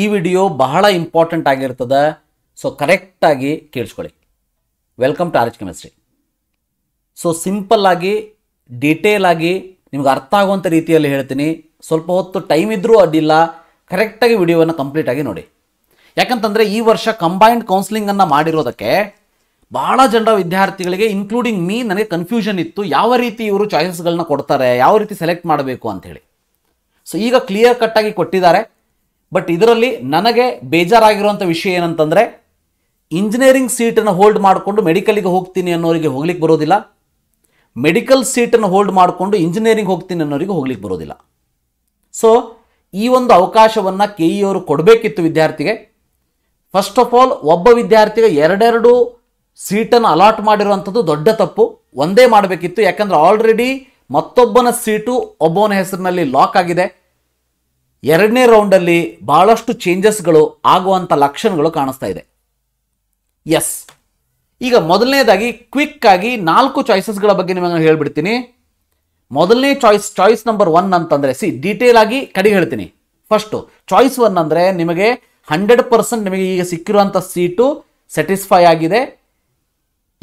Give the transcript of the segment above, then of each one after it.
ಈ ವಿಡಿಯೋ ಬಹಳ ಇಂಪಾರ್ಟೆಂಟ್ ಆಗಿರ್ತದೆ. ಸೊ ಕರೆಕ್ಟ್ ಆಗಿ ಕೇಳಿಸ್ಕೊಳ್ಳಿ. Welcome to ಆರ್ಜ್ chemistry. So simple ಆಗಿ ಡೀಟೇಲ್ ಆಗಿ ನಿಮಗೆ ಅರ್ಥ ಆಗುವಂಥ ರೀತಿಯಲ್ಲಿ ಹೇಳ್ತೀನಿ. ಸ್ವಲ್ಪ ಹೊತ್ತು ಟೈಮ್ ಇದ್ದರೂ ಅಡ್ಡಿಲ್ಲ, ಕರೆಕ್ಟಾಗಿ ವಿಡಿಯೋವನ್ನು ಕಂಪ್ಲೀಟಾಗಿ ನೋಡಿ. ಯಾಕಂತಂದರೆ ಈ ವರ್ಷ ಕಂಬೈನ್ಡ್ ಕೌನ್ಸಿಲಿಂಗನ್ನು ಮಾಡಿರೋದಕ್ಕೆ ಭಾಳ ಜನರ ವಿದ್ಯಾರ್ಥಿಗಳಿಗೆ ಇನ್ಕ್ಲೂಡಿಂಗ್ ಮೀ ನನಗೆ ಕನ್ಫ್ಯೂಷನ್ ಇತ್ತು. ಯಾವ ರೀತಿ ಇವರು ಚಾಯ್ಸಸ್ಗಳನ್ನ ಕೊಡ್ತಾರೆ, ಯಾವ ರೀತಿ ಸೆಲೆಕ್ಟ್ ಮಾಡಬೇಕು ಅಂಥೇಳಿ. ಸೊ ಈಗ ಕ್ಲಿಯರ್ ಕಟ್ಟಾಗಿ ಕೊಟ್ಟಿದ್ದಾರೆ. ಬಟ್ ಇದರಲ್ಲಿ ನನಗೆ ಬೇಜಾರಾಗಿರುವಂಥ ವಿಷಯ ಏನಂತಂದರೆ, ಇಂಜಿನಿಯರಿಂಗ್ ಸೀಟನ್ನು ಹೋಲ್ಡ್ ಮಾಡಿಕೊಂಡು ಮೆಡಿಕಲಿಗೆ ಹೋಗ್ತೀನಿ ಅನ್ನೋರಿಗೆ ಹೋಗ್ಲಿಕ್ಕೆ ಬರೋದಿಲ್ಲ, ಮೆಡಿಕಲ್ ಸೀಟನ್ನು ಹೋಲ್ಡ್ ಮಾಡಿಕೊಂಡು ಇಂಜಿನಿಯರಿಂಗ್ ಹೋಗ್ತೀನಿ ಅನ್ನೋರಿಗೆ ಹೋಗ್ಲಿಕ್ಕೆ ಬರೋದಿಲ್ಲ. ಸೊ ಈ ಒಂದು ಅವಕಾಶವನ್ನು ಕೆ ಇ ಅವರು ಕೊಡಬೇಕಿತ್ತು ವಿದ್ಯಾರ್ಥಿಗೆ. ಫಸ್ಟ್ ಆಫ್ ಆಲ್ ಒಬ್ಬ ವಿದ್ಯಾರ್ಥಿಗೆ ಎರಡೆರಡು ಸೀಟನ್ನು ಅಲಾಟ್ ಮಾಡಿರುವಂಥದ್ದು ದೊಡ್ಡ ತಪ್ಪು, ಒಂದೇ ಮಾಡಬೇಕಿತ್ತು. ಯಾಕಂದರೆ ಆಲ್ರೆಡಿ ಮತ್ತೊಬ್ಬನ ಸೀಟು ಒಬ್ಬನ ಹೆಸರಿನಲ್ಲಿ ಲಾಕ್ ಆಗಿದೆ. ಎರಡನೇ ರೌಂಡಲ್ಲಿ ಭಾಳಷ್ಟು ಚೇಂಜಸ್ಗಳು ಆಗುವಂಥ ಲಕ್ಷಣಗಳು ಕಾಣಿಸ್ತಾ ಇದೆ. ಎಸ್, ಈಗ ಮೊದಲನೇದಾಗಿ ಕ್ವಿಕ್ಕಾಗಿ 4 ಚಾಯ್ಸಸ್ಗಳ ಬಗ್ಗೆ ನಿಮಗೆ ಹೇಳ್ಬಿಡ್ತೀನಿ. ಮೊದಲನೇ ಚಾಯ್ಸ್ ನಂಬರ್ 1 ಅಂತಂದರೆ, ಸಿ ಡೀಟೇಲ್ ಆಗಿ ಕಡೆಗೆ ಹೇಳ್ತೀನಿ. ಫಸ್ಟು ಚಾಯ್ಸ್ 1 ಅಂದರೆ ನಿಮಗೆ 100% ನಿಮಗೆ ಈಗ ಸಿಕ್ಕಿರುವಂಥ ಸೀಟು ಸ್ಯಾಟಿಸ್ಫೈ ಆಗಿದೆ.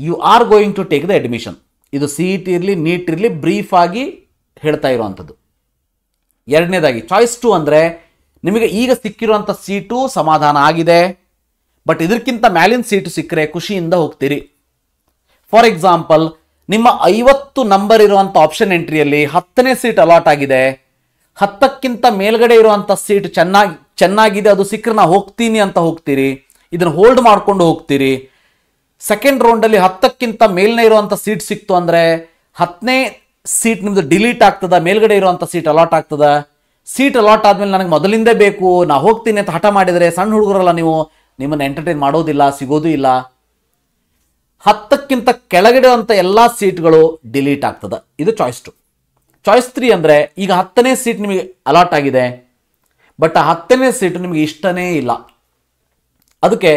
You are going to take the admission. ಇದು ಸಿ ಇ ಟಿ ಇರಲಿ, ನೀಟ್ ಇರಲಿ, ಬ್ರೀಫ್ ಆಗಿ ಹೇಳ್ತಾ ಇರುವಂಥದ್ದು. ಎರಡನೇದಾಗಿ ಚಾಯ್ಸ್ 2 ಅಂದರೆ ನಿಮಗೆ ಈಗ ಸಿಕ್ಕಿರುವಂಥ ಸೀಟು ಸಮಾಧಾನ ಆಗಿದೆ, ಬಟ್ ಇದಕ್ಕಿಂತ ಮ್ಯಾಲಿನ ಸೀಟು ಸಿಕ್ಕರೆ ಖುಷಿಯಿಂದ ಹೋಗ್ತೀರಿ. ಫಾರ್ ಎಕ್ಸಾಂಪಲ್, ನಿಮ್ಮ 50 ನಂಬರ್ ಇರುವಂಥ ಆಪ್ಷನ್ ಎಂಟ್ರಿಯಲ್ಲಿ 10ನೇ ಸೀಟ್ ಅಲಾಟ್ ಆಗಿದೆ. 10ಕ್ಕಿಂತ ಮೇಲ್ಗಡೆ ಇರುವಂಥ ಸೀಟ್ ಚೆನ್ನಾಗಿದೆ, ಅದು ಸಿಕ್ಕರೆ ನಾ ಹೋಗ್ತೀನಿ ಅಂತ ಹೋಗ್ತೀರಿ, ಇದನ್ನು ಹೋಲ್ಡ್ ಮಾಡಿಕೊಂಡು ಹೋಗ್ತೀರಿ. ಸೆಕೆಂಡ್ ರೌಂಡಲ್ಲಿ 10ಕ್ಕಿಂತ ಮೇಲೇ ಇರುವಂಥ ಸೀಟ್ ಸಿಕ್ತು ಅಂದರೆ 10ನೇ ಸೀಟ್ ನಿಮ್ಮದು ಡಿಲೀಟ್ ಆಗ್ತದೆ, ಮೇಲ್ಗಡೆ ಇರುವಂಥ ಸೀಟ್ ಅಲಾಟ್ ಆಗ್ತದೆ. ಸೀಟ್ ಅಲಾಟ್ ಆದಮೇಲೆ ನನಗೆ ಮೊದಲಿಂದೇ ಬೇಕು, ನಾ ಹೋಗ್ತೀನಿ ಅಂತ ಹಠ ಮಾಡಿದರೆ, ಸಣ್ಣ ಹುಡುಗರಲ್ಲ ನೀವು, ನಿಮ್ಮನ್ನು ಎಂಟರ್ಟೈನ್ ಮಾಡೋದಿಲ್ಲ, ಸಿಗೋದೂ ಇಲ್ಲ. 10ಕ್ಕಿಂತ ಕೆಳಗಡೆ ಅಂತ ಎಲ್ಲ ಸೀಟ್ಗಳು ಡಿಲೀಟ್ ಆಗ್ತದೆ. ಇದು ಚಾಯ್ಸ್ 2. ಚಾಯ್ಸ್ 3 ಅಂದರೆ ಈಗ 10ನೇ ಸೀಟ್ ನಿಮಗೆ ಅಲಾಟ್ ಆಗಿದೆ, ಬಟ್ ಆ 10ನೇ ಸೀಟು ನಿಮಗೆ ಇಷ್ಟನೇ ಇಲ್ಲ, ಅದಕ್ಕೆ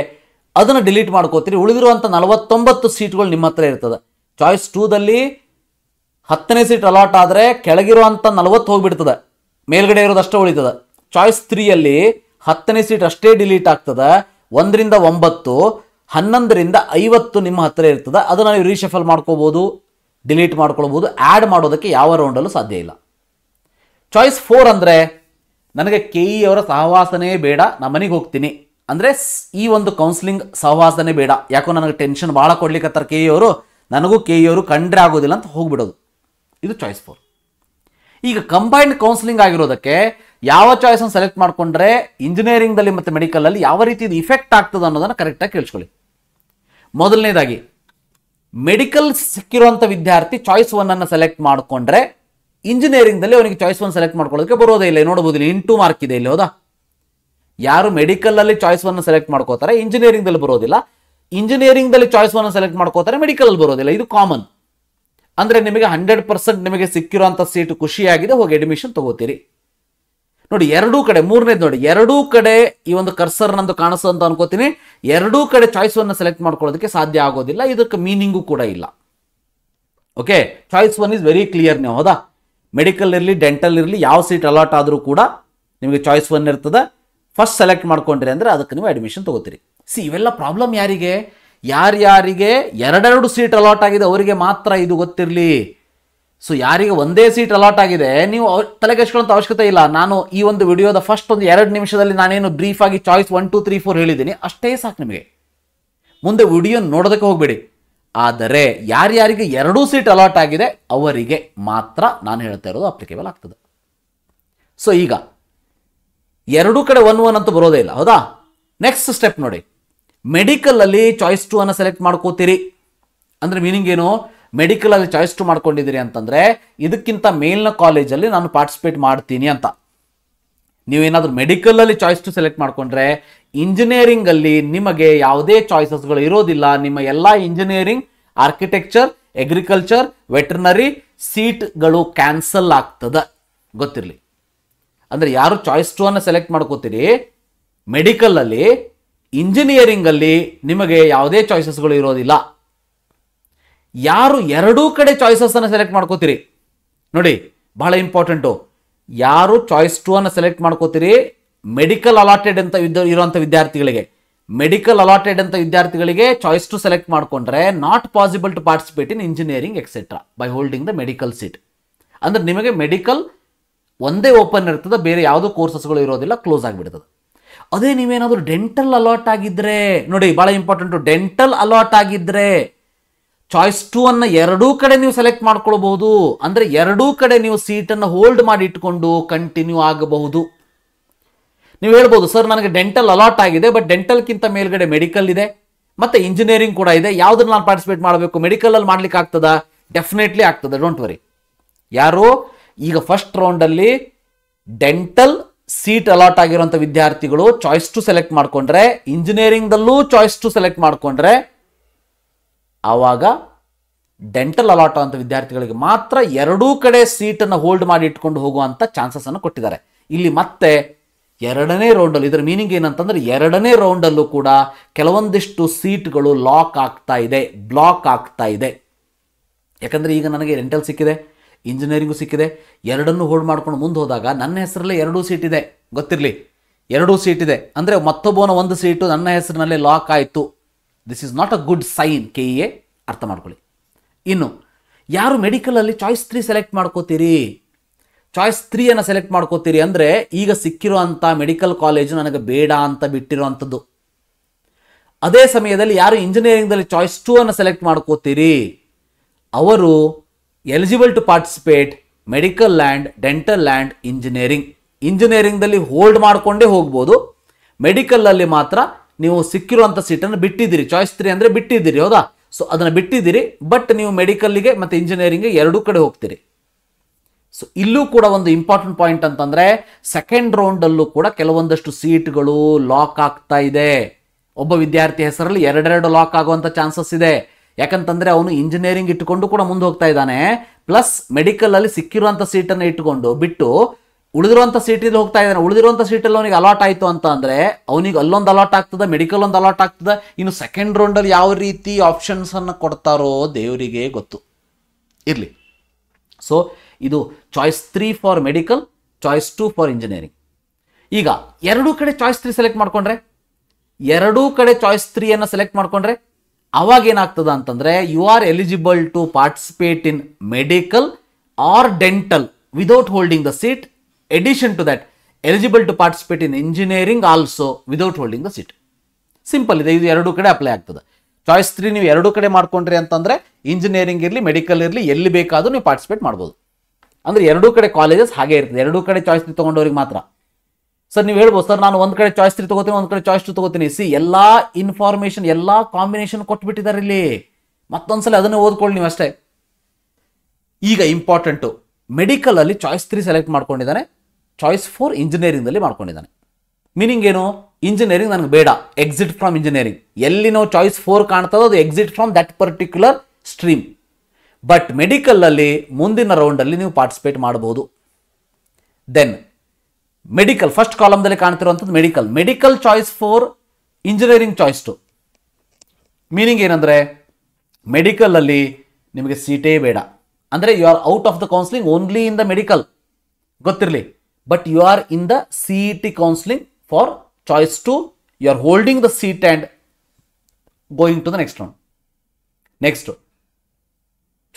ಅದನ್ನು ಡಿಲೀಟ್ ಮಾಡ್ಕೋತೀರಿ. ಉಳಿದಿರುವಂಥ 49 ಸೀಟ್ಗಳು ನಿಮ್ಮ ಹತ್ರ ಇರ್ತದೆ. ಚಾಯ್ಸ್ 2ದಲ್ಲಿ 10ನೇ ಸೀಟ್ ಅಲಾಟ್ ಆದರೆ ಕೆಳಗಿರುವಂಥ 40 ಹೋಗಿಬಿಡ್ತದೆ, ಮೇಲ್ಗಡೆ ಇರೋದಷ್ಟೇ ಉಳಿತದೆ. ಚಾಯ್ಸ್ 3ಯಲ್ಲಿ 10ನೇ ಸೀಟ್ ಅಷ್ಟೇ ಡಿಲೀಟ್ ಆಗ್ತದೆ. 1ರಿಂದ 9, 11ರಿಂದ 50 ನಿಮ್ಮ ಹತ್ತಿರ ಇರ್ತದೆ. ಅದನ್ನು ನೀವು ರೀಶಫಲ್ ಮಾಡ್ಕೋಬೋದು, ಡಿಲೀಟ್ ಮಾಡ್ಕೊಳ್ಬೋದು. ಆ್ಯಡ್ ಮಾಡೋದಕ್ಕೆ ಯಾವ ರೌಂಡಲ್ಲೂ ಸಾಧ್ಯ ಇಲ್ಲ. ಚಾಯ್ಸ್ 4 ಅಂದರೆ ನನಗೆ ಕೆ ಇ ಅವರ ಸಹವಾಸನೇ ಬೇಡ, ನಾನು ಮನೆಗೆ ಹೋಗ್ತೀನಿ ಅಂದರೆ ಈ ಒಂದು ಕೌನ್ಸಿಲಿಂಗ್ ಸಹವಾಸನೇ ಬೇಡ, ಯಾಕೋ ನನಗೆ ಟೆನ್ಷನ್ ಭಾಳ ಕೊಡ್ಲಿಕ್ಕತ್ತಾರೆ ಕೆ ಇ ಅವರು, ನನಗೂ ಕೆ ಇ ಅವರು ಕಂಡ್ರೆ ಆಗೋದಿಲ್ಲ ಅಂತ ಹೋಗಿಬಿಡೋದು. ಇದು ಚಾಯ್ಸ್ 4. ಈಗ ಕಂಬೈನ್ಡ್ ಕೌನ್ಸಿಲಿಂಗ್ ಆಗಿರೋದಕ್ಕೆ ಯಾವ ಚಾಯ್ಸನ್ನು ಸೆಲೆಕ್ಟ್ ಮಾಡಿಕೊಂಡ್ರೆ ಇಂಜಿನಿಯರಿಂಗ್ದಲ್ಲಿ ಮತ್ತು ಮೆಡಿಕಲಲ್ಲಿ ಯಾವ ರೀತಿ ಇದು ಇಫೆಕ್ಟ್ ಆಗ್ತದೆ ಅನ್ನೋದನ್ನು ಕರೆಕ್ಟಾಗಿ ಕೇಳಿಸ್ಕೊಳ್ಳಿ. ಮೊದಲನೇದಾಗಿ ಮೆಡಿಕಲ್ ಸಿಕ್ಕಿರುವಂಥ ವಿದ್ಯಾರ್ಥಿ ಚಾಯ್ಸ್ 1 ಸೆಲೆಕ್ಟ್ ಮಾಡಿಕೊಂಡ್ರೆ ಇಂಜಿನಿಯರಿಂಗ್ದಲ್ಲಿ ಅವನಿಗೆ ಚಾಯ್ಸ್ 1 ಸೆಲೆಕ್ಟ್ ಮಾಡ್ಕೊಳ್ಳೋದಕ್ಕೆ ಬರೋದೇ ಇಲ್ಲ. ನೋಡಬಹುದಿಲ್ಲ, 8 ಮಾರ್ಕ್ ಇದೆ ಇಲ್ಲಿ, ಹೌದಾ? ಯಾರು ಮೆಡಿಕಲಲ್ಲಿ ಚಾಯ್ಸ್ 1 ಸೆಲೆಕ್ಟ್ ಮಾಡ್ಕೋತಾರೆ ಇಂಜಿನಿಯರಿಂಗ್ದಲ್ಲಿ ಬರೋದಿಲ್ಲ, ಇಂಜಿನಿಯರಿಂಗ್ದಲ್ಲಿ ಚಾಯ್ಸ್ 1 ಸೆಲೆಕ್ಟ್ ಮಾಡ್ಕೋತಾರೆ ಮೆಡಿಕಲಲ್ಲಿ ಬರೋದಿಲ್ಲ. ಇದು ಕಾಮನ್. ಅಂದರೆ ನಿಮಗೆ 100% ನಿಮಗೆ ಸಿಕ್ಕಿರುವಂಥ ಸೀಟು ಖುಷಿಯಾಗಿದೆ, ಹೋಗಿ ಅಡ್ಮಿಷನ್ ತೊಗೋತೀರಿ. ನೋಡಿ, ಎರಡೂ ಕಡೆ, ಮೂರನೇದು ನೋಡಿ, ಎರಡೂ ಕಡೆ ಈ ಒಂದು ಕರ್ಸರ್ ನಂದು ಕಾಣಿಸೋದು ಅಂತ ಅನ್ಕೋತೀನಿ. ಎರಡೂ ಕಡೆ ಚಾಯ್ಸ್ 1 ಸೆಲೆಕ್ಟ್ ಮಾಡ್ಕೊಳ್ಳೋದಕ್ಕೆ ಸಾಧ್ಯ ಆಗೋದಿಲ್ಲ, ಇದಕ್ಕೆ ಮೀನಿಂಗು ಕೂಡ ಇಲ್ಲ. Okay, choice 1 is very clear ನೀವು, ಹೌದಾ? ಮೆಡಿಕಲ್ ಇರಲಿ, ಡೆಂಟಲ್ ಇರಲಿ, ಯಾವ ಸೀಟ್ ಅಲಾಟ್ ಆದರೂ ಕೂಡ ನಿಮಗೆ ಚಾಯ್ಸ್ 1 ಇರ್ತದೆ. ಫಸ್ಟ್ ಸೆಲೆಕ್ಟ್ ಮಾಡ್ಕೊಂಡ್ರಿ ಅಂದರೆ ಅದಕ್ಕೆ ನೀವು ಅಡ್ಮಿಷನ್ ತೊಗೋತೀರಿ. ಸಿ, ಇವೆಲ್ಲ ಪ್ರಾಬ್ಲಮ್ ಯಾರಿಗೆ? ಯಾರ್ಯಾರಿಗೆ ಎರಡೆರಡು ಸೀಟ್ ಅಲಾಟ್ ಆಗಿದೆ ಅವರಿಗೆ ಮಾತ್ರ ಇದು ಗೊತ್ತಿರಲಿ. ಸೊ ಯಾರಿಗೆ ಒಂದೇ ಸೀಟ್ ಅಲಾಟ್ ಆಗಿದೆ ನೀವು ತಲೆಗೆಸ್ಕೊಳ್ಳೋಂಥ ಅವಶ್ಯಕತೆ ಇಲ್ಲ. ನಾನು ಈ ಒಂದು ವಿಡಿಯೋದ ಫಸ್ಟ್ ಒಂದು 2 ನಿಮಿಷದಲ್ಲಿ ನಾನೇನು ಬ್ರೀಫ್ ಆಗಿ ಚಾಯ್ಸ್ 1, 2, 3, 4 ಹೇಳಿದ್ದೀನಿ, ಅಷ್ಟೇ ಸಾಕು ನಿಮಗೆ. ಮುಂದೆ ವಿಡಿಯೋ ನೋಡೋದಕ್ಕೆ ಹೋಗಬೇಡಿ. ಆದರೆ ಯಾರ್ಯಾರಿಗೆ 2 ಸೀಟ್ ಅಲಾಟ್ ಆಗಿದೆ ಅವರಿಗೆ ಮಾತ್ರ ನಾನು ಹೇಳ್ತಾ ಇರೋದು ಅಪ್ಲಿಕೇಬಲ್ ಆಗ್ತದೆ. ಸೊ ಈಗ 2 ಕಡೆ 1, 1 ಅಂತೂ ಬರೋದೇ ಇಲ್ಲ, ಹೌದಾ? ನೆಕ್ಸ್ಟ್ ಸ್ಟೆಪ್ ನೋಡಿ, ಮೆಡಿಕಲಲ್ಲಿ ಚಾಯ್ಸ್ 2 ಸೆಲೆಕ್ಟ್ ಮಾಡ್ಕೋತೀರಿ ಅಂದರೆ ಮೀನಿಂಗ್ ಏನು? ಮೆಡಿಕಲಲ್ಲಿ ಚಾಯ್ಸ್ 2 ಮಾಡ್ಕೊಂಡಿದ್ದೀರಿ ಅಂತಂದರೆ ಇದಕ್ಕಿಂತ ಮೇಲಿನ ಕಾಲೇಜಲ್ಲಿ ನಾನು ಪಾರ್ಟಿಸಿಪೇಟ್ ಮಾಡ್ತೀನಿ ಅಂತ. ನೀವೇನಾದರೂ ಮೆಡಿಕಲಲ್ಲಿ ಚಾಯ್ಸ್ 2 ಸೆಲೆಕ್ಟ್ ಮಾಡಿಕೊಂಡ್ರೆ ಇಂಜಿನಿಯರಿಂಗಲ್ಲಿ ನಿಮಗೆ ಯಾವುದೇ ಚಾಯ್ಸಸ್ಗಳು ಇರೋದಿಲ್ಲ. ನಿಮ್ಮ ಎಲ್ಲ ಇಂಜಿನಿಯರಿಂಗ್, ಆರ್ಕಿಟೆಕ್ಚರ್, ಅಗ್ರಿಕಲ್ಚರ್, ವೆಟರ್ನರಿ ಸೀಟ್ಗಳು ಕ್ಯಾನ್ಸಲ್ ಆಗ್ತದೆ, ಗೊತ್ತಿರಲಿ. ಅಂದರೆ ಯಾರು ಚಾಯ್ಸ್ 2 ಸೆಲೆಕ್ಟ್ ಮಾಡ್ಕೋತೀರಿ ಮೆಡಿಕಲಲ್ಲಿ, ಇಂಜಿನಿಯರಿಂಗಲ್ಲಿ ನಿಮಗೆ ಯಾವುದೇ ಚಾಯ್ಸಸ್ಗಳು ಇರೋದಿಲ್ಲ. ಯಾರು 2 ಕಡೆ ಚಾಯ್ಸಸ್ಸನ್ನು ಸೆಲೆಕ್ಟ್ ಮಾಡ್ಕೋತೀರಿ, ನೋಡಿ ಬಹಳ ಇಂಪಾರ್ಟೆಂಟು, ಯಾರು ಚಾಯ್ಸ್ 2 ಸೆಲೆಕ್ಟ್ ಮಾಡ್ಕೋತೀರಿ ಮೆಡಿಕಲ್ ಅಲಾಟೆಡ್ ಅಂತ ಇರುವಂತ ವಿದ್ಯಾರ್ಥಿಗಳಿಗೆ ಚಾಯ್ಸ್ ಟು ಸೆಲೆಕ್ಟ್ ಮಾಡ್ಕೊಂಡ್ರೆ not possible to participate in engineering etcetera by holding the medical seat. ಅಂದ್ರೆ ನಿಮಗೆ ಮೆಡಿಕಲ್ ಒಂದೇ ಓಪನ್ ಇರ್ತದೆ, ಬೇರೆ ಯಾವುದೋ ಕೋರ್ಸಸ್ಗಳು ಇರೋದಿಲ್ಲ, ಕ್ಲೋಸ್ ಆಗಿಬಿಡ್ತದೆ. ಅದೇ ನೀವೇನಾದರೂ ಡೆಂಟಲ್ ಅಲಾಟ್ ಆಗಿದ್ರೆ ನೋಡಿ ಭಾಳ ಇಂಪಾರ್ಟೆಂಟು, ಡೆಂಟಲ್ ಅಲಾಟ್ ಆಗಿದ್ರೆ ಚಾಯ್ಸ್ ಟು ಅನ್ನು ಎರಡೂ ಕಡೆ ನೀವು ಸೆಲೆಕ್ಟ್ ಮಾಡ್ಕೊಳ್ಬಹುದು. ಅಂದರೆ ಎರಡೂ ಕಡೆ ನೀವು ಸೀಟನ್ನು ಹೋಲ್ಡ್ ಮಾಡಿ ಇಟ್ಕೊಂಡು ಕಂಟಿನ್ಯೂ ಆಗಬಹುದು. ನೀವು ಹೇಳ್ಬೋದು ಸರ್ ನನಗೆ ಡೆಂಟಲ್ ಅಲಾಟ್ ಆಗಿದೆ, ಬಟ್ ಡೆಂಟಲ್ಗಿಂತ ಮೇಲ್ಗಡೆ ಮೆಡಿಕಲ್ ಇದೆ ಮತ್ತು ಇಂಜಿನಿಯರಿಂಗ್ ಕೂಡ ಇದೆ, ಯಾವುದನ್ನು ನಾನು ಪಾರ್ಟಿಸಿಪೇಟ್ ಮಾಡಬೇಕು? ಮೆಡಿಕಲಲ್ಲಿ ಮಾಡ್ಲಿಕ್ಕೆ ಆಗ್ತದಾ? ಡೆಫಿನೆಟ್ಲಿ ಆಗ್ತದೆ, ಡೋಂಟ್ ವರಿ. ಯಾರು ಈಗ ಫಸ್ಟ್ ರೌಂಡಲ್ಲಿ ಡೆಂಟಲ್ ಸೀಟ್ ಅಲಾಟ್ ಆಗಿರುವಂಥ ವಿದ್ಯಾರ್ಥಿಗಳು ಚಾಯ್ಸ್ ಟು ಸೆಲೆಕ್ಟ್ ಮಾಡಿಕೊಂಡ್ರೆ, ಇಂಜಿನಿಯರಿಂಗ್ದಲ್ಲೂ ಚಾಯ್ಸ್ ಟು ಸೆಲೆಕ್ಟ್ ಮಾಡಿಕೊಂಡ್ರೆ, ಆವಾಗ ಡೆಂಟಲ್ ಅಲಾಟ್ ಆದಂಥ ವಿದ್ಯಾರ್ಥಿಗಳಿಗೆ ಮಾತ್ರ ಎರಡೂ ಕಡೆ ಸೀಟನ್ನು ಹೋಲ್ಡ್ ಮಾಡಿ ಇಟ್ಕೊಂಡು ಹೋಗುವಂಥ ಚಾನ್ಸಸ್ಸನ್ನು ಕೊಟ್ಟಿದ್ದಾರೆ. ಇಲ್ಲಿ ಮತ್ತೆ ಎರಡನೇ ರೌಂಡಲ್ಲಿ ಇದರ ಮೀನಿಂಗ್ ಏನಂತಂದರೆ ಎರಡನೇ ರೌಂಡಲ್ಲೂ ಕೂಡ ಕೆಲವೊಂದಿಷ್ಟು ಸೀಟ್ಗಳು ಬ್ಲಾಕ್ ಆಗ್ತಾ ಇದೆ. ಯಾಕಂದರೆ ಈಗ ನನಗೆ ಡೆಂಟಲ್ ಸಿಕ್ಕಿದೆ, ಇಂಜಿನಿಯರಿಂಗು ಸಿಕ್ಕಿದೆ, ಎರಡನ್ನೂ ಹೋಲ್ಡ್ ಮಾಡ್ಕೊಂಡು ಮುಂದೆ ಹೋದಾಗ ನನ್ನ ಹೆಸರಲ್ಲೇ ಎರಡೂ ಸೀಟಿದೆ, ಗೊತ್ತಿರಲಿ ಎರಡೂ ಸೀಟಿದೆ. ಅಂದರೆ ಮತ್ತೊಬ್ಬನ ಒಂದು ಸೀಟು ನನ್ನ ಹೆಸರಿನಲ್ಲೇ ಲಾಕ್ ಆಯಿತು. This is not a good sign, KEA, ಅರ್ಥ ಮಾಡ್ಕೊಳ್ಳಿ. ಇನ್ನು ಯಾರು ಮೆಡಿಕಲಲ್ಲಿ ಚಾಯ್ಸ್ 3 ಸೆಲೆಕ್ಟ್ ಮಾಡ್ಕೋತೀರಿ, ಚಾಯ್ಸ್ 3 ಸೆಲೆಕ್ಟ್ ಮಾಡ್ಕೋತೀರಿ ಅಂದರೆ ಈಗ ಸಿಕ್ಕಿರೋಂಥ ಮೆಡಿಕಲ್ ಕಾಲೇಜು ನನಗೆ ಬೇಡ ಅಂತ ಬಿಟ್ಟಿರೋವಂಥದ್ದು. ಅದೇ ಸಮಯದಲ್ಲಿ ಯಾರು ಇಂಜಿನಿಯರಿಂಗ್ದಲ್ಲಿ ಚಾಯ್ಸ್ 2 ಸೆಲೆಕ್ಟ್ ಮಾಡ್ಕೋತೀರಿ, ಅವರು eligible to participate medical and, dental and, ಇಂಜಿನಿಯರಿಂಗ್ದಲ್ಲಿ ಹೋಲ್ಡ್ ಮಾಡಿಕೊಂಡೇ ಹೋಗ್ಬೋದು. ಮೆಡಿಕಲಲ್ಲಿ ಮಾತ್ರ ನೀವು ಸಿಕ್ಕಿರುವಂಥ ಸೀಟನ್ನು ಬಿಟ್ಟಿದ್ದೀರಿ, ಚಾಯ್ಸ್ 3 ಅಂದರೆ ಬಿಟ್ಟಿದ್ದೀರಿ, ಹೌದಾ? ಸೊ ಅದನ್ನು ಬಿಟ್ಟಿದ್ದೀರಿ, ಬಟ್ ನೀವು ಮೆಡಿಕಲ್ಲಿಗೆ ಮತ್ತು ಇಂಜಿನಿಯರಿಂಗ್ಗೆ ಎರಡೂ ಕಡೆ ಹೋಗ್ತೀರಿ. ಸೊ ಇಲ್ಲೂ ಕೂಡ ಒಂದು ಇಂಪಾರ್ಟೆಂಟ್ ಪಾಯಿಂಟ್ ಅಂತಂದರೆ ಸೆಕೆಂಡ್ ರೌಂಡಲ್ಲೂ ಕೂಡ ಕೆಲವೊಂದಷ್ಟು ಸೀಟ್ಗಳು ಲಾಕ್ ಆಗ್ತಾ ಇದೆ. ಒಬ್ಬ ವಿದ್ಯಾರ್ಥಿ ಹೆಸರಲ್ಲಿ ಎರಡೆರಡು ಲಾಕ್ ಆಗುವಂಥ ಚಾನ್ಸಸ್ ಇದೆ. ಯಾಕಂತಂದರೆ ಅವನು ಇಂಜಿನಿಯರಿಂಗ್ ಇಟ್ಟುಕೊಂಡು ಕೂಡ ಮುಂದೆ ಹೋಗ್ತಾ ಇದ್ದಾನೆ, ಪ್ಲಸ್ ಮೆಡಿಕಲಲ್ಲಿ ಸಿಕ್ಕಿರುವಂಥ ಸೀಟನ್ನು ಇಟ್ಟುಕೊಂಡು ಬಿಟ್ಟು ಉಳಿದಿರುವಂಥ ಸೀಟಲ್ಲಿ ಹೋಗ್ತಾ ಇದ್ದಾನೆ. ಉಳಿದಿರುವಂಥ ಸೀಟಲ್ಲಿ ಅವನಿಗೆ ಅಲಾಟ್ ಆಯಿತು ಅಂತ ಅಂದರೆ ಅವನಿಗೆ ಅಲ್ಲೊಂದು ಅಲಾಟ್ ಆಗ್ತದೆ, ಮೆಡಿಕಲ್ ಒಂದು ಅಲಾಟ್ ಆಗ್ತದೆ. ಇನ್ನು ಸೆಕೆಂಡ್ ರೌಂಡಲ್ಲಿ ಯಾವ ರೀತಿ ಆಪ್ಷನ್ಸನ್ನು ಕೊಡ್ತಾರೋ ದೇವರಿಗೆ ಗೊತ್ತು, ಇರಲಿ. ಸೊ ಇದು choice 3 for medical, choice 2 for engineering. ಈಗ ಎರಡೂ ಕಡೆ ಚಾಯ್ಸ್ 3 ಸೆಲೆಕ್ಟ್ ಮಾಡಿಕೊಂಡ್ರೆ, ಅವಾಗ ಏನಾಗ್ತದ ಅಂತಂದರೆ you are eligible to participate in medical or dental without holding the seat. Addition to that eligible to participate in engineering also without holding the seat. Simple ಇದೆ, ಇದು ಎರಡೂ ಕಡೆ ಅಪ್ಲೈ ಆಗ್ತದೆ. ಚಾಯ್ಸ್ 3 ನೀವು ಎರಡೂ ಕಡೆ ಮಾಡ್ಕೊಂಡ್ರಿ ಅಂತಂದರೆ ಇಂಜಿನಿಯರಿಂಗ್ ಇರಲಿ ಮೆಡಿಕಲ್ ಇರಲಿ ಎಲ್ಲಿ ಬೇಕಾದರೂ ನೀವು ಪಾರ್ಟಿಸಿಪೇಟ್ ಮಾಡ್ಬೋದು. ಅಂದರೆ ಎರಡೂ ಕಡೆ ಕಾಲೇಜಸ್ ಹಾಗೆ ಇರ್ತದೆ, ಎರಡೂ ಕಡೆ ಚಾಯ್ಸ್ 3 ತೊಗೊಂಡವ್ರಿಗೆ ಮಾತ್ರ. ಸರ್ ನೀವು ಹೇಳ್ಬೋದು ಸರ್ ನಾನು ಒಂದು ಕಡೆ ಚಾಯ್ಸ್ 3 ತೊಗೋತೀನಿ, ಒಂದು ಕಡೆ ಚಾಯ್ಸ್ 2 ತೊಗೋತೀನಿ. ಎಲ್ಲ ಇನ್ಫಾರ್ಮೇಷನ್ ಎಲ್ಲ ಕಾಂಬಿನೇಷನ್ ಕೊಟ್ಬಿಟ್ಟಿದ್ದಾರೆ ಇಲ್ಲಿ. ಮತ್ತೊಂದ್ಸಲ ಅದನ್ನು ಓದ್ಕೊಳ್ಳಿ ನೀವು ಅಷ್ಟೇ. ಈಗ ಇಂಪಾರ್ಟೆಂಟು, ಮೆಡಿಕಲಲ್ಲಿ ಚಾಯ್ಸ್ 3 ಸೆಲೆಕ್ಟ್ ಮಾಡ್ಕೊಂಡಿದ್ದಾನೆ, ಚಾಯ್ಸ್ 4 ಇಂಜಿನಿಯರಿಂಗ್ದಲ್ಲಿ ಮಾಡ್ಕೊಂಡಿದ್ದಾನೆ. ಮೀನಿಂಗ್ ಏನು? ಇಂಜಿನಿಯರಿಂಗ್ ನನಗೆ ಬೇಡ, ಎಕ್ಸಿಟ್ ಫ್ರಮ್ ಇಂಜಿನಿಯರಿಂಗ್. ಎಲ್ಲಿ ನಾವು ಚಾಯ್ಸ್ 4 ಕಾಣ್ತದೋ ಅದು exit from that particular stream. But ಮೆಡಿಕಲಲ್ಲಿ ಮುಂದಿನ ರೌಂಡಲ್ಲಿ ನೀವು ಪಾರ್ಟಿಸಿಪೇಟ್ ಮಾಡಬಹುದು. ದೆನ್ ಮೆಡಿಕಲ್ ಫಸ್ಟ್ ಕಾಲಮ್ದಲ್ಲಿ ಕಾಣ್ತಿರುವಂಥದ್ದು medical choice 4 engineering choice 2. Meaning ಏನಂದರೆ ಮೆಡಿಕಲಲ್ಲಿ ನಿಮಗೆ ಸೀಟೇ ಬೇಡ, ಅಂದರೆ you are out of the counselling only in the medical, ಗೊತ್ತಿರಲಿ. But you are in the CET counselling for choice 2. You are holding the seat and going to the next round. Next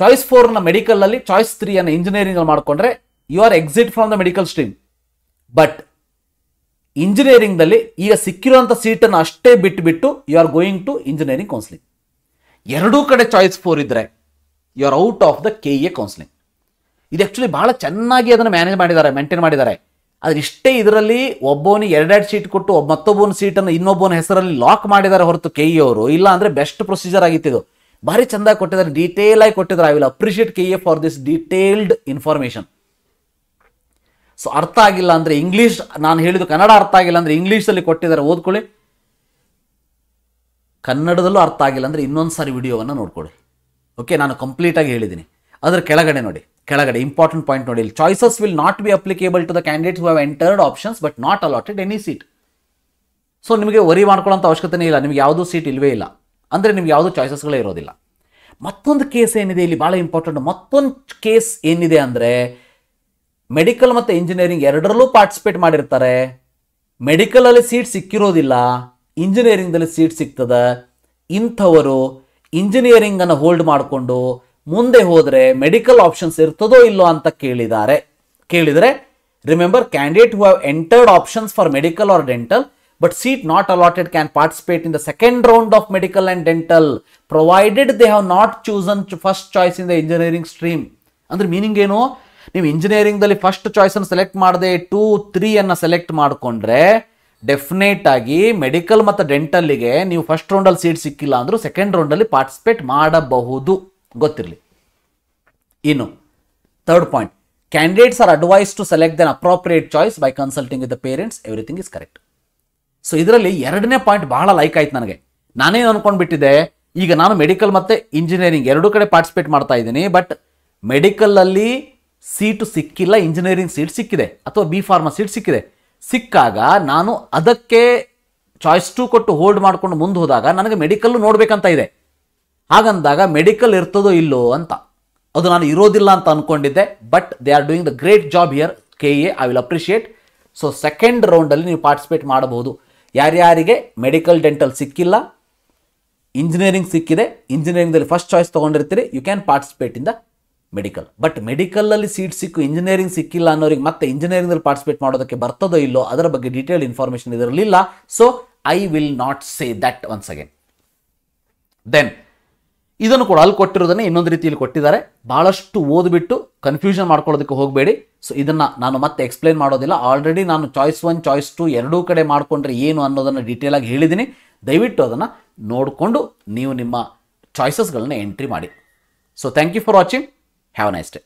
choice 4 ಮೆಡಿಕಲಲ್ಲಿ choice 3 ಇಂಜಿನಿಯರಿಂಗಲ್ಲಿ ಮಾಡಿಕೊಂಡ್ರೆ you are exit from the medical stream. But ಇಂಜಿನಿಯರಿಂಗ್ದಲ್ಲಿ ಈಗ ಸಿಕ್ಕಿರುವಂಥ ಸೀಟನ್ನು ಅಷ್ಟೇ ಬಿಟ್ಟುಬಿಟ್ಟು you are going to engineering counselling. ಎರಡೂ ಕಡೆ ಚಾಯ್ಸ್ 4 ಇದ್ದರೆ you are out of the KEA counselling. ಇದು ಆ್ಯಕ್ಚುಲಿ ಭಾಳ ಚೆನ್ನಾಗಿ ಅದನ್ನು ಮೇಂಟೈನ್ ಮಾಡಿದ್ದಾರೆ. ಆದರೆ ಇಷ್ಟೇ ಇದರಲ್ಲಿ ಒಬ್ಬವನಿಗೆ ಎರಡೆರಡು ಸೀಟ್ ಕೊಟ್ಟು ಮತ್ತೊಬ್ಬನ ಸೀಟನ್ನು ಇನ್ನೊಬ್ಬನ ಹೆಸರಲ್ಲಿ ಲಾಕ್ ಮಾಡಿದ್ದಾರೆ ಹೊರತು KEA ಅವರು. ಇಲ್ಲ ಅಂದರೆ ಬೆಸ್ಟ್ ಪ್ರೊಸೀಜರ್ ಆಗಿತ್ತಿದು, ಭಾರಿ ಚೆಂದಾಗಿ ಕೊಟ್ಟಿದ್ದಾರೆ, ಡೀಟೇಲ್ ಆಗಿ ಕೊಟ್ಟಿದ್ದಾರೆ. I will appreciate KEA for this detailed information. So ಅರ್ಥ ಆಗಿಲ್ಲ ಅಂದರೆ ಇಂಗ್ಲೀಷ್, ನಾನು ಹೇಳಿದ್ದು ಕನ್ನಡ ಅರ್ಥ ಆಗಿಲ್ಲ ಅಂದರೆ ಇಂಗ್ಲೀಷಲ್ಲಿ ಕೊಟ್ಟಿದ್ದಾರೆ, ಓದ್ಕೊಳ್ಳಿ. ಕನ್ನಡದಲ್ಲೂ ಅರ್ಥ ಆಗಿಲ್ಲ ಅಂದರೆ ಇನ್ನೊಂದು ಸಾರಿ ವಿಡಿಯೋವನ್ನು ನೋಡ್ಕೊಳ್ಳಿ. ಓಕೆ, ನಾನು ಕಂಪ್ಲೀಟಾಗಿ ಹೇಳಿದ್ದೀನಿ. ಅದರ ಕೆಳಗಡೆ ನೋಡಿ, ಕೆಳಗಡೆ ಇಂಪಾರ್ಟೆಂಟ್ ಪಾಯಿಂಟ್ ನೋಡಿ, ಇಲ್ಲಿ choices will not be applicable to the candidates who have entered options but not allotted any seat. So ನಿಮಗೆ ವರಿ ಮಾಡ್ಕೊಳ್ಳೋಂಥ ಅವಶ್ಯಕತೆನೇ ಇಲ್ಲ, ನಿಮಗೆ ಯಾವುದೂ ಸೀಟ್ ಇಲ್ಲವೇ ಇಲ್ಲ, ಅಂದರೆ ನಿಮ್ಗೆ ಯಾವುದೂ ಚಾಯ್ಸಸ್ಗಳೇ ಇರೋದಿಲ್ಲ. ಮತ್ತೊಂದು ಕೇಸ್ ಏನಿದೆ ಇಲ್ಲಿ ಭಾಳ ಇಂಪಾರ್ಟೆಂಟ್, ಅಂದರೆ ಮೆಡಿಕಲ್ ಮತ್ತು ಇಂಜಿನಿಯರಿಂಗ್ ಎರಡರಲ್ಲೂ ಪಾರ್ಟಿಸಿಪೇಟ್ ಮಾಡಿರ್ತಾರೆ, ಮೆಡಿಕಲಲ್ಲಿ ಸೀಟ್ ಸಿಕ್ಕಿರೋದಿಲ್ಲ, ಇಂಜಿನಿಯರಿಂಗ್ದಲ್ಲಿ ಸೀಟ್ ಸಿಗ್ತದೆ. ಇಂಥವರು ಇಂಜಿನಿಯರಿಂಗನ್ನು ಹೋಲ್ಡ್ ಮಾಡಿಕೊಂಡು ಮುಂದೆ ಹೋದರೆ ಮೆಡಿಕಲ್ ಆಪ್ಷನ್ಸ್ ಇರ್ತದೋ ಇಲ್ಲೋ ಅಂತ ಕೇಳಿದರೆ remember candidate who have entered options for medical or dental but seat not allotted can participate in the second round of medical and dental provided they have not chosen first choice in the engineering stream. andre meaning eno ನೀವು engineering ದಲ್ಲಿ first choice ಅನ್ನು select ಮಾಡದೆ 2-3 ಅನ್ನು select ಮಾಡ್ಕೊಂಡ್ರೆ definite ಆಗಿ medical ಮತ್ತು ಡೆಂಟಲ್ಗೆ ನೀವು ಫಸ್ಟ್ ರೌಂಡ್ ಅಲ್ಲಿ ಸೀಟ್ ಸಿಕ್ಕಿಲ್ಲ ಅಂದ್ರೂ ಸೆಕೆಂಡ್ ರೌಂಡ್ ಅಲ್ಲಿ ಪಾರ್ಟಿಸಿಪೇಟ್ ಮಾಡಬಹುದು, ಗೊತ್ತಿರಲಿ. ಇನ್ನು third point, candidates are advice to select then appropriate choice by consulting with the parents, everything is correct. So ಇದರಲ್ಲಿ ಎರಡನೇ ಪಾಯಿಂಟ್ ಬಹಳ ಲೈಕ್ ಆಯ್ತು ನನಗೆ. ನಾನೇನು ಅಂದ್ಕೊಂಡ್ಬಿಟ್ಟಿದ್ದೆ, ಈಗ ನಾನು ಮೆಡಿಕಲ್ ಮತ್ತು ಇಂಜಿನಿಯರಿಂಗ್ ಎರಡೂ ಕಡೆ ಪಾರ್ಟಿಸಿಪೇಟ್ ಮಾಡ್ತಾ ಇದ್ದೀನಿ, ಬಟ್ ಮೆಡಿಕಲಲ್ಲಿ ಸೀಟು ಸಿಕ್ಕಿಲ್ಲ, ಇಂಜಿನಿಯರಿಂಗ್ ಸೀಟ್ ಸಿಕ್ಕಿದೆ ಅಥವಾ ಬಿ ಫಾರ್ಮಾ ಸೀಟ್ ಸಿಕ್ಕಿದೆ. ಸಿಕ್ಕಾಗ ನಾನು ಅದಕ್ಕೆ ಚಾಯ್ಸ್ ಟು ಕೊಟ್ಟು ಹೋಲ್ಡ್ ಮಾಡ್ಕೊಂಡು ಮುಂದೆ ಹೋದಾಗ ನನಗೆ ಮೆಡಿಕಲ್ಲು ನೋಡಬೇಕಂತ ಇದೆ. ಹಾಗಂದಾಗ ಮೆಡಿಕಲ್ ಇರ್ತದೋ ಇಲ್ಲೋ ಅಂತ, ಅದು ನಾನು ಇರೋದಿಲ್ಲ ಅಂತ ಅಂದ್ಕೊಂಡಿದ್ದೆ. But they are doing the great job here KEA, I will appreciate. So second ರೌಂಡಲ್ಲಿ ನೀವು ಪಾರ್ಟಿಸಿಪೇಟ್ ಮಾಡಬಹುದು. ಯಾರ್ಯಾರಿಗೆ ಮೆಡಿಕಲ್ ಡೆಂಟಲ್ ಸಿಕ್ಕಿಲ್ಲ, ಇಂಜಿನಿಯರಿಂಗ್ ಸಿಕ್ಕಿದೆ, ಇಂಜಿನಿಯರಿಂಗಲ್ಲಿ ಫಸ್ಟ್ ಚಾಯ್ಸ್ ತೊಗೊಂಡಿರ್ತೀರಿ, you can participate in the medical. But ಮೆಡಿಕಲಲ್ಲಿ ಸೀಟ್ ಸಿಕ್ಕು, ಇಂಜಿನಿಯರಿಂಗ್ ಸಿಕ್ಕಿಲ್ಲ ಅನ್ನೋರಿಗೆ ಮತ್ತೆ ಇಂಜಿನಿಯರಿಂಗಲ್ಲಿ ಪಾರ್ಟಿಸಿಪೇಟ್ ಮಾಡೋದಕ್ಕೆ ಬರ್ತದೋ ಇಲ್ಲೋ ಅದರ ಬಗ್ಗೆ ಡೀಟೇಲ್ಡ್ ಇನ್ಫಾರ್ಮೇಷನ್ ಇದರಲ್ಲಿಲ್ಲ. So I will not say that once again. Then ಇದನ್ನು ಕೂಡ ಅಲ್ಲಿ ಕೊಟ್ಟಿರೋದನ್ನು ಇನ್ನೊಂದು ರೀತಿಯಲ್ಲಿ ಕೊಟ್ಟಿದ್ದಾರೆ. ಭಾಳಷ್ಟು ಓದ್ಬಿಟ್ಟು ಕನ್ಫ್ಯೂಷನ್ ಮಾಡ್ಕೊಳ್ಳೋದಕ್ಕೆ ಹೋಗಬೇಡಿ. ಸೊ ಇದನ್ನು ನಾನು ಮತ್ತೆ ಎಕ್ಸ್ಪ್ಲೇನ್ ಮಾಡೋದಿಲ್ಲ. ಆಲ್ರೆಡಿ ನಾನು ಚಾಯ್ಸ್ 1, ಚಾಯ್ಸ್ 2 ಎರಡೂ ಕಡೆ ಮಾಡಿಕೊಂಡ್ರೆ ಏನು ಅನ್ನೋದನ್ನು ಡೀಟೇಲಾಗಿ ಹೇಳಿದ್ದೀನಿ. ದಯವಿಟ್ಟು ಅದನ್ನು ನೋಡಿಕೊಂಡು ನೀವು ನಿಮ್ಮ ಚಾಯ್ಸಸ್ಗಳನ್ನ ಎಂಟ್ರಿ ಮಾಡಿ. So thank you for watching. Have a nice day.